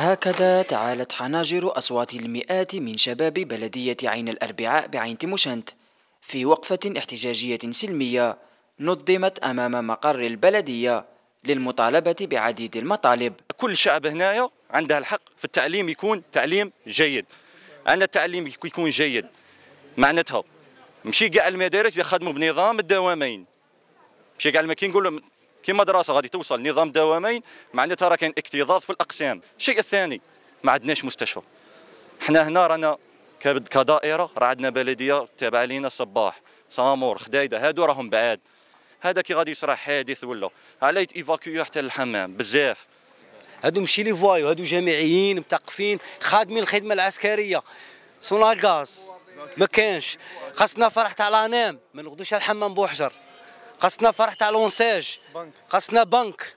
هكذا تعالت حناجر أصوات المئات من شباب بلدية عين الأربعاء بعين تموشنت في وقفة احتجاجية سلمية نظمت أمام مقر البلدية للمطالبة بعديد المطالب. كل شعب هنا عندها الحق في التعليم، يكون تعليم جيد. عندنا التعليم يكون جيد معناتها مشي كاع المدارس يخدموا بنظام الدوامين، مشي كاع كي نقول لهم كي مدرسه غادي توصل نظام دوامين معناتها راه كاين اكتظاظ في الاقسام. الشيء الثاني ما عندناش مستشفى، حنا هنا رانا كدائره راه عندنا بلديه تابعه لينا صباح صامور خدايده، هادو راهم بعاد، هذا كي غادي يصرى حادث ولا علاه يتيفاكيو حتى للحمام بزاف. هادو ماشي لي فوايو، هادو جامعيين مثقفين خادمين الخدمه العسكريه، صونا غاز ما كانش، خاصنا فرح تاع لانام ما ناخذوش الحمام بوحجر، خاصنا فرح تاع لونساج، خاصنا بنك،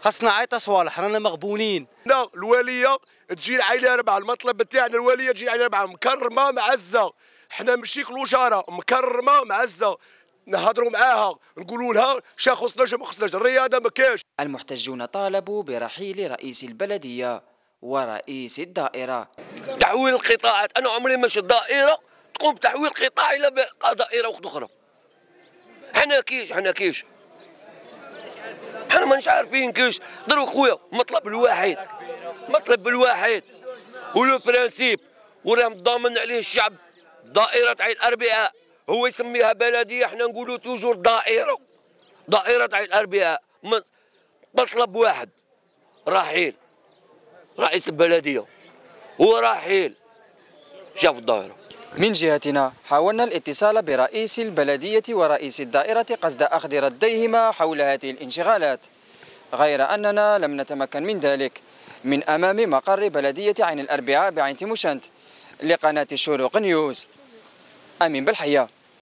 خاصنا عيطه صوالح، رانا مغبونين. لا الواليه تجي لعين الأربعاء، المطلب تاعنا الواليه تجي لعين الأربعاء مكرمه معزه، حنا ماشي كلوجاره مكرمه معزه، نهضروا معاها نقولوا لها شا خصناش ما خصناش الرياضه ما كاش. المحتجون طالبوا برحيل رئيس البلديه ورئيس الدائره. تحويل القطاعات، انا عمري ما شفت دائره تقوم بتحويل قطاع الى دائره وحده اخرى. حنا كيش حنا مانيش عارفين كيش. دروا خويا مطلب الواحد ولو برانسيب وراه ضامن عليه الشعب، دائره عين الأربعاء هو يسميها بلديه، حنا نقولوا توجور دائره عين الأربعاء. مطلب واحد، رحيل رئيس البلديه ورحيل شاف الدائره. من جهتنا حاولنا الاتصال برئيس البلديه ورئيس الدائره قصد اخذ رديهما حول هذه الانشغالات، غير اننا لم نتمكن من ذلك. من امام مقر بلديه عين الأربعاء بعين تموشنت لقناه الشروق نيوز، امين بالحياه.